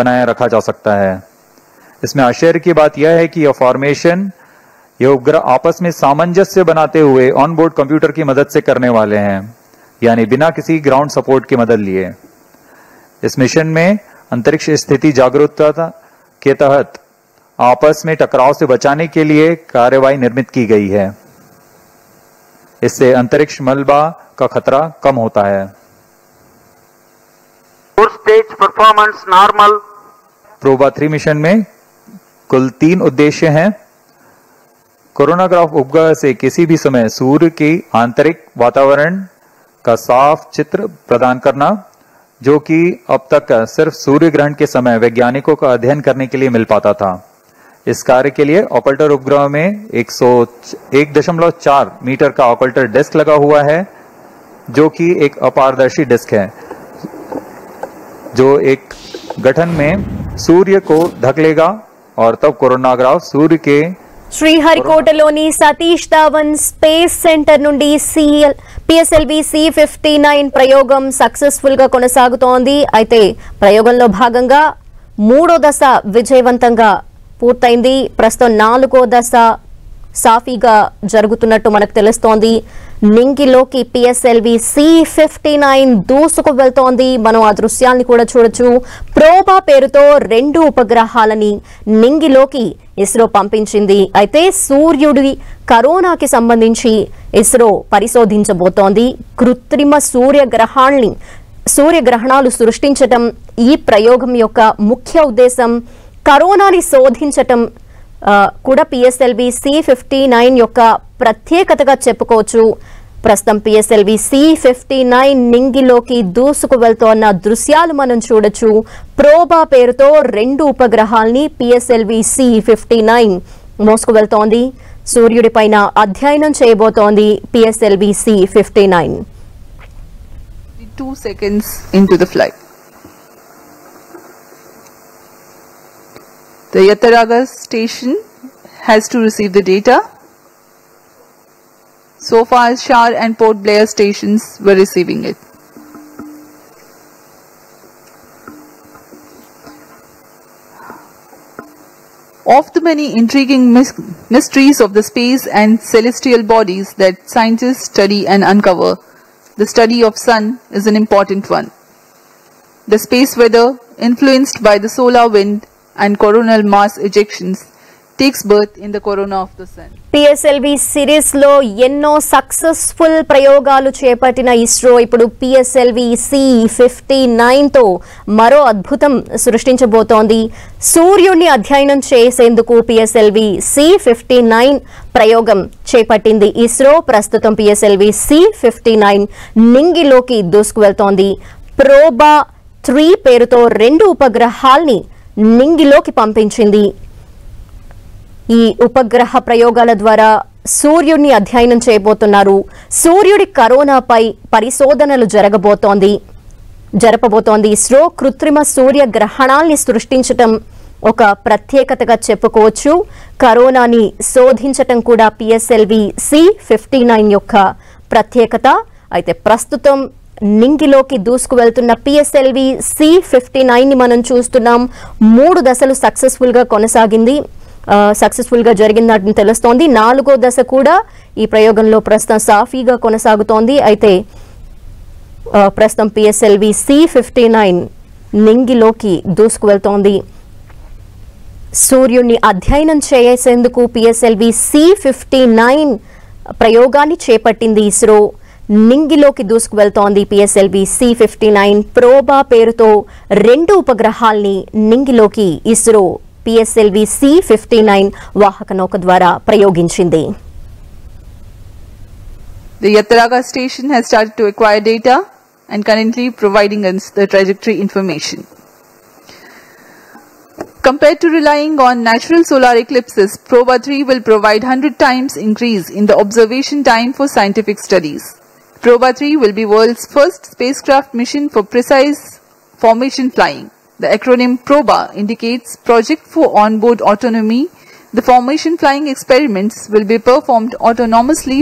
बनाए रखा जा सकता है। इसमें आश्चर्य की बात यह है कि यह फॉर्मेशन ये उपग्रह आपस में सामंजस्य बनाते हुए ऑनबोर्ड कंप्यूटर की मदद से करने वाले हैं, यानी बिना किसी ग्राउंड सपोर्ट की मदद लिए। इस मिशन में अंतरिक्ष स्थिति जागरूकता के तहत आपस में टकराव से बचाने के लिए कार्रवाई निर्मित की गई है। इससे अंतरिक्ष मलबा का खतरा कम होता है। Stage performance normal. प्रोबा-3 मिशन में कुल 3 उद्देश्य हैं। कोरोनाग्राफ उपग्रह से किसी भी समय सूर्य की आंतरिक वातावरण का साफ चित्र प्रदान करना, जो कि अब तक सिर्फ सूर्य ग्रहण के समय वैज्ञानिकों का अध्ययन करने के लिए मिल पाता था। इस कार्य के लिए ऑपल्टर उपग्रह में 101.4 मीटर का ऑपल्टर डिस्क लगा हुआ है, जो कि एक अपारदर्शी डिस्क है जो एक गठन में सूर्य को ढकलेगा और तब कोरोनाग्राफ सूर्य के श्रीहरिकोटलोनी सतीश धवन स्पेस सेंटर నుండి PSLV C-59 ప్రయోగం సక్సెస్ఫుల్ గా కొనసాగుతోంది। అయితే ప్రయోగంలో భాగంగా 3వ దశ విజయవంతంగా పూర్తయింది। ప్రస్తుతం 4వ దశ సాఫీగా జరుగుతున్నట్టు మనకు తెలుస్తోంది। నింగిలోకి PSLV C-59 దూసుకు వెళ్తోంది। మనం ఆ దృశ్యాలను కూడా చూడొచ్చు। ప్రోబా పేరుతో 2 ఉపగ్రహాలని నింగిలోకి ఇస్రో పంపించింది। అయితే సూర్యుడి కరోనాకి సంబంధించి ఇస్రో పరిశోధించబోతోంది। కృత్రిమ సూర్యగ్రహణాలు సృష్టించడం ఈ ప్రయోగం యొక్క ముఖ్య ఉద్దేశం। కరోనాని శోధించడం కూడా PSLV C-59 యొక్క ప్రత్యేకతగా చెప్పుకోవచ్చు। ప్రస్తుతం PSLV C-59 నింగిలోకి దూసుకు వెళ్తోన్న దృశ్యాలు మనం చూడొచ్చు। ప్రోబా పేరుతో 2 ఉపగ్రహాలని PSLV C-59 మోసుకు వెళ్తోంది। సూర్యుడిపైన అధ్యయనం చేయబోతోంది PSLV C-59। 2 seconds into the flight. The Yataraga station has to receive the data. So far as Shar and Port Blair stations were receiving it. Of the many intriguing mysteries of the space and celestial bodies that scientists study and uncover, the study of sun is an important one. The space weather influenced by the solar wind and coronal mass ejections takes birth in the corona of the sun. PSLV series లో ఎన్నో successful ప్రయోగాలు చేపట్టిన ఇస్రో ఇప్పుడు PSLV C-59 తో మరో అద్భుతం సృష్టించబోతోంది। సూర్యుని అధ్యయనం చేసేందుకు PSLV C-59 ప్రయోగం చేపట్టింది ఇస్రో। ప్రస్తుతం PSLV C-59 నింగిలోకి దూసుకు వెళ్తోంది। ప్రోబా-3 పేరుతో 2 ఉపగ్రహాల్ని నింగిలోకి పంపించింది। ఈ ఉపగ్రహ ప్రయోగాల ద్వారా సూర్యుడిని అధ్యయనం చేయబోతున్నారు। సూర్యుడి కరోనాపై పరిశోధనలు జరపబోతోంది ఇస్రో। కృత్రిమ సూర్య గ్రహణాల్ని సృష్టించడం ఒక ప్రత్యేకతగా చెప్పుకోవచ్చు। కరోనాని శోధించటం కూడా PSLV C-59 యొక్క ప్రత్యేకత। అయితే ప్రస్తుతం నింగిలోకి దూసుకు వెళ్తున్న PSLV C-59 ని మనం చూస్తున్నాం। 3 దశలు సక్సెస్ఫుల్ గా జరిగిందని తెలుస్తోంది। 4వ దశ కూడా ఈ ప్రయోగంలో ప్రస్తుతం సాఫీగా కొనసాగుతోంది। అయితే ప్రస్తుతం PSLV C-59 నింగిలోకి దూసుకు వెళ్తోంది। సూర్యుని అధ్యయనం చేసేందుకు PSLV C-59 ప్రయోగాన్ని చేపట్టింది ఇస్రో। నింగిలోకి దూసుకు వెళ్తోంది PSLV C-59। ప్రోబా పేరుతో 2 ఉపగ్రహాల్ని నింగిలోకి ఇస్రో PSLV C-59 వాహక నౌక ద్వారా ప్రయోగించింది। The Yataraga station has started to acquire data and currently providing us the trajectory information. Compared to relying on natural solar eclipses, Proba-3 will provide 100 times increase in the observation time for scientific studies. Proba-3 will be world's first spacecraft mission for precise formation flying. The acronym PROBA indicates Project for Onboard Autonomy. The formation flying experiments will be performed autonomously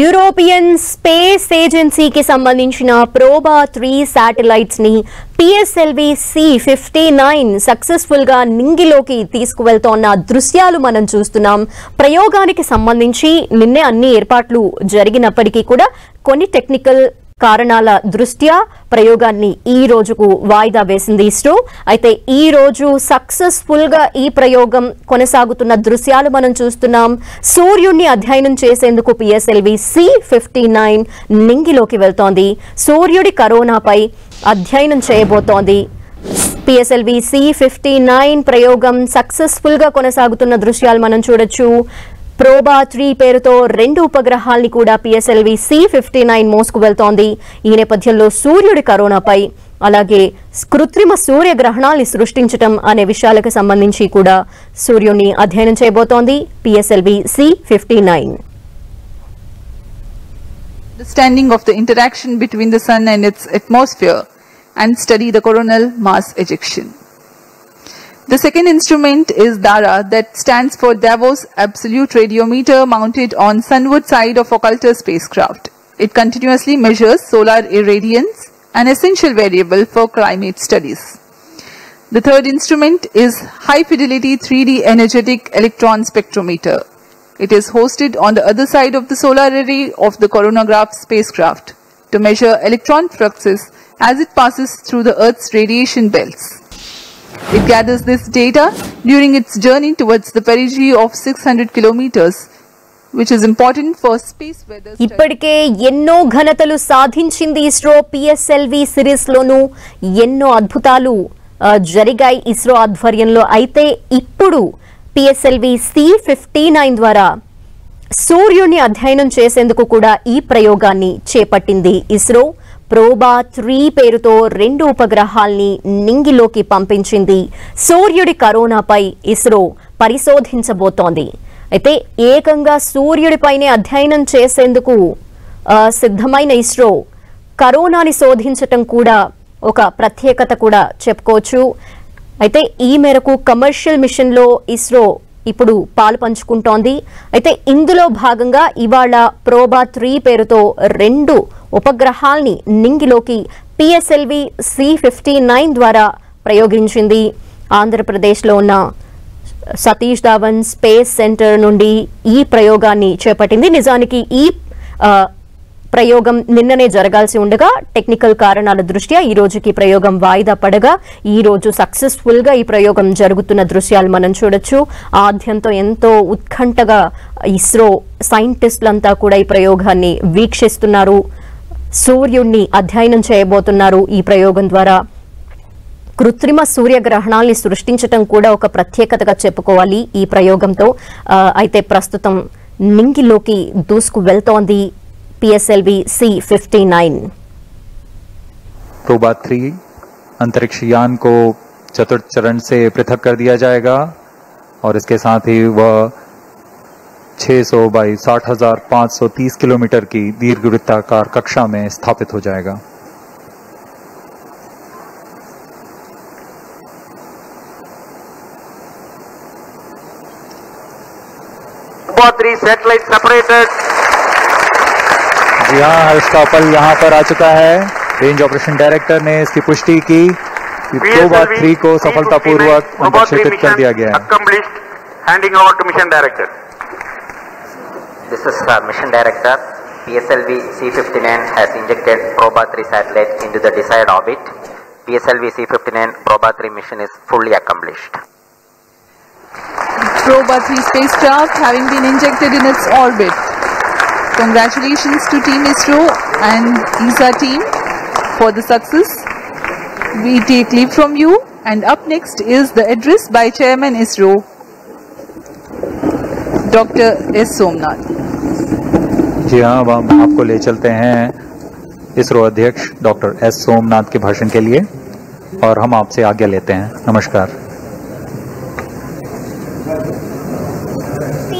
European space ఏజెన్సీకి సంబంధించిన Proba 3 satellites ని PSLV C-59 successful గా నింగిలోకి తీసుకువెళ్తోన్న దృశ్యాలు మనం చూస్తున్నాం. ప్రయోగానికి సంబంధించి నిన్నే అన్ని ఏర్పాట్లు జరిగినప్పటికీ కూడా కొన్ని టెక్నికల్ కారణాల దృష్ట్యా ప్రయోగాన్ని ఈ రోజుకు వాయిదా వేసింది ఇస్రో. అయితే ఈ రోజు సక్సెస్ఫుల్ గా ఈ ప్రయోగం కొనసాగుతున్న దృశ్యాలు మనం చూస్తున్నాం. సూర్యుడిని అధ్యయనం చేసేందుకు పిఎస్ఎల్వి C-59 నింగిలోకి వెళ్తోంది. సూర్యుడి కరోనాపై అధ్యయనం చేయబోతోంది. పిఎస్ఎల్వి C-59 ప్రయోగం సక్సెస్ఫుల్ గా కొనసాగుతున్న దృశ్యాలు మనం చూడొచ్చు. ప్రోబా 3 పేరుతో రెండు ఉపగ్రహాల్ని కూడా పిఎస్ఎల్వి C-59 మోసుకు వెళ్తోంది. ఈ నేపథ్యంలో సూర్యుడి కరోనాపై అలాగే కృత్రిమ సూర్యగ్రహణాన్ని సృష్టించటం అనే విషయాలకు సంబంధించి కూడా సూర్యుడిని అధ్యయనం చేయబోతోంది PSLV C-59. Understanding of the interaction between the sun and its atmosphere and study the coronal mass ejection. The second instrument is DARA, that stands for Davos Absolute Radiometer, mounted on sunward side of occultor spacecraft. It continuously measures solar irradiance, an essential variable for climate studies. The third instrument is high fidelity 3D energetic electron spectrometer. It is hosted on the other side of the solar array of the coronagraph spacecraft to measure electron fluxes as it passes through the Earth's radiation belts. It gathers this data during its journey towards the perigee of 600 kilometers, which is important for space weather. ఇప్పటికే ఎన్నో ఘనతలు సాధించింది ISRO. PSLV series లోను ఎన్నో అద్భుతాలు జరిగాయి ఇస్రో ఆధ్వర్యంలో. అయితే ఇప్పుడు PSLV C-59 ద్వారా సూర్యుని అధ్యయనం చేసేందుకు కూడా ఈ ప్రయోగాన్ని చేపట్టింది ఇస్రో. ప్రోబా 3 పేరుతో రెండు ఉపగ్రహాల్ని నింగిలోకి పంపించింది. సూర్యుడి కరోనాపై ఇస్రో పరిశోధించబోతోంది. అయితే ఏకంగా సూర్యుడిపైనే అధ్యయనం చేసేందుకు సిద్ధమైన ఇస్రో కరోనాని శోధించటం కూడా ఒక ప్రత్యేకత కూడా చెప్పుకోవచ్చు. అయితే ఈ మేరకు కమర్షియల్ మిషన్లో ఇస్రో ఇప్పుడు పాలు పంచుకుంటోంది. అయితే ఇందులో భాగంగా ఇవాళ ప్రోబా 3 పేరుతో రెండు ఉపగ్రహాల్ని నింగిలోకి పిఎస్ఎల్వి C-59 ద్వారా ప్రయోగించింది. ఆంధ్రప్రదేశ్లో ఉన్న సతీష్ ధావన్ స్పేస్ సెంటర్ నుండి ఈ ప్రయోగాన్ని చేపట్టింది. నిజానికి ఈ ప్రయోగం నిన్ననే జరగాల్సి ఉండగా టెక్నికల్ కారణాల దృష్ట్యా ఈ రోజుకి ప్రయోగం వాయిదా పడగా ఈ రోజు సక్సెస్ఫుల్ గా ఈ ప్రయోగం జరుగుతున్న దృశ్యాలు మనం చూడొచ్చు. ఆద్యంతో ఎంతో ఉత్కంఠగా ఇస్రో సైంటిస్టులంతా కూడా ఈ ప్రయోగాన్ని వీక్షిస్తున్నారు. సూర్యుడిని అధ్యయనం చేయబోతున్నారు. ఈ ప్రయోగం ద్వారా కృత్రిమ సూర్యగ్రహణాన్ని సృష్టించటం కూడా ఒక ప్రత్యేకతగా చెప్పుకోవాలి ఈ ప్రయోగంతో. అయితే ప్రస్తుతం నింగిలోకి దూసుకు వెళ్తోంది PSLV C-59. प्रोबा 3 अंतरिक्ष यान को चतुर्थ चरण से पृथक कर दिया जाएगा और इसके साथ ही वह 600 × 60,530 किलोमीटर की दीर्घ वृत्ताकार कक्षा में स्थापित हो जाएगा. PROBA 3 satellite separated. जी हाँ, हर्ष कापल यहाँ पर आ चुका है. रेंज ऑपरेशन डायरेक्टर ने इसकी पुष्टि की कि प्रोबा 3 को सफलतापूर्वक अंतरिक्षित कर दिया गया है. This is mission director. PSLV C-59 has injected Proba 3 satellite into the desired orbit. PSLV C-59 Proba 3 mission is fully accomplished. Proba 3 spacecraft having been injected in its orbit. Congratulations to Team ISRO and ESA team for the success. We take leave from you, and up next is the address by Chairman ISRO, Dr. S Somnath. जी हाँ, अब हम आपको ले चलते हैं इसरो अध्यक्ष doctor S Somnath के भाषण के लिए और हम आपसे आज्ञा लेते हैं. नमस्कार.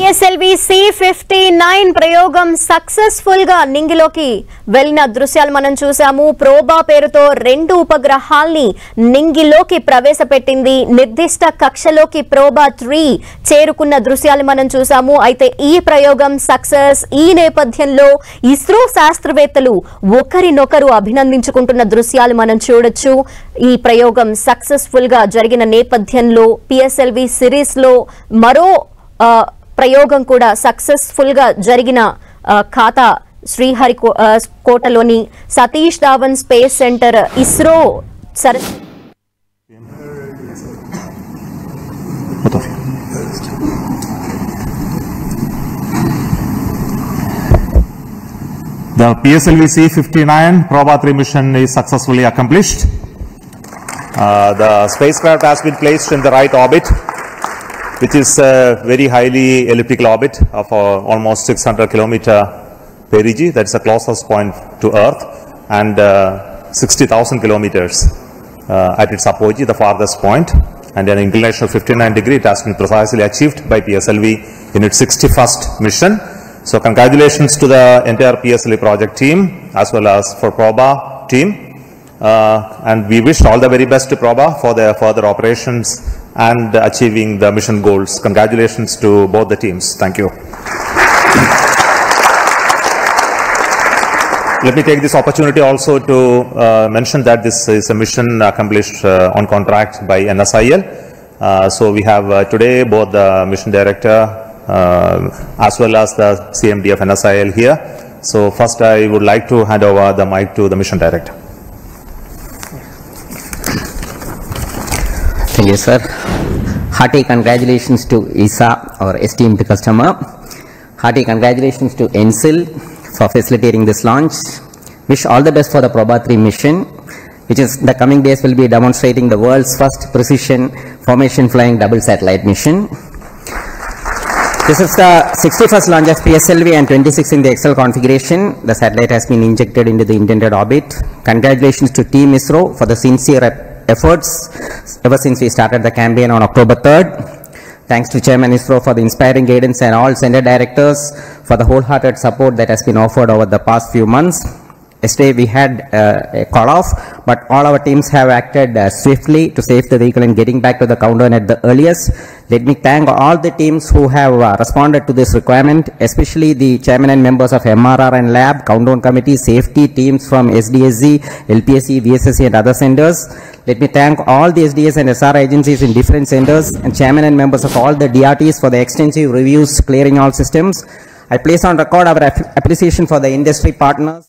PSLV C-59 ప్రయోగం సక్సెస్ఫుల్ గా నింగిలోకి వెళ్ళిన దృశ్యాలు మనం చూసాము. ప్రోబా పేరుతో రెండు ఉపగ్రహాల్ని నింగిలోకి ప్రవేశపెట్టింది. నిర్దిష్ట కక్షలోకి ప్రోబా 3 చేరుకున్న దృశ్యాలు మనం చూసాము. అయితే ఈ ప్రయోగం సక్సెస్ ఈ నేపథ్యంలో ఇస్రో శాస్త్రవేత్తలు ఒకరినొకరు అభినందించుకుంటున్న దృశ్యాలు మనం చూడొచ్చు. ఈ ప్రయోగం సక్సెస్ఫుల్ గా జరిగిన నేపథ్యంలో PSLV సిరీస్ లో మరో ప్రయోగం కూడా సక్సెస్ఫుల్ గా జరిగిన ఖాతా శ్రీహరికోటలోని Satish Dhawan space centre ISRO The PSLV C-59 Proba-3 mission is successfully accomplished. The spacecraft has been placed in the right orbit, which is a very highly elliptical orbit of almost 600 kilometer perigee. That's the closest point to Earth, and 60,000 kilometers at its apogee, the farthest point, and an inclination of 59 degree. It has been precisely achieved by PSLV in its 61st mission. So congratulations to the entire PSLV project team as well as for Proba team, and we wish all the very best to Proba for their further operations and achieving the mission goals. Congratulations to both the teams. Thank you. Let me take this opportunity also to mention that this is a mission accomplished on contract by NSIL. So we have today both the mission director as well as the CMD of NSIL here. So first I would like to hand over the mic to the mission director. Thank you, sir. Hearty congratulations to ESA, our esteemed customer. Hearty congratulations to NSIL for facilitating this launch. Wish all the best for the Proba-3 mission, which is the coming days will be demonstrating the world's first precision formation flying double satellite mission. This is the 61st launch of PSLV and 26 in the XL configuration. The satellite has been injected into the intended orbit. Congratulations to Team ISRO for the sincere efforts ever since we started the campaign on October 3rd. Thanks to Chairman ISRO for the inspiring guidance and all center directors for the wholehearted support that has been offered over the past few months. Yesterday we had a call off, but all our teams have acted swiftly to save the vehicle and getting back to the countdown at the earliest. Let me thank all the teams who have responded to this requirement, especially the chairman and members of MRR and LAB, countdown committee, safety teams from SDSZ, LPSC, VSSC and other centers. Let me thank all the SDS and SR agencies in different centers and chairman and members of all the DRTs for the extensive reviews clearing all systems. I place on record our appreciation for the industry partners.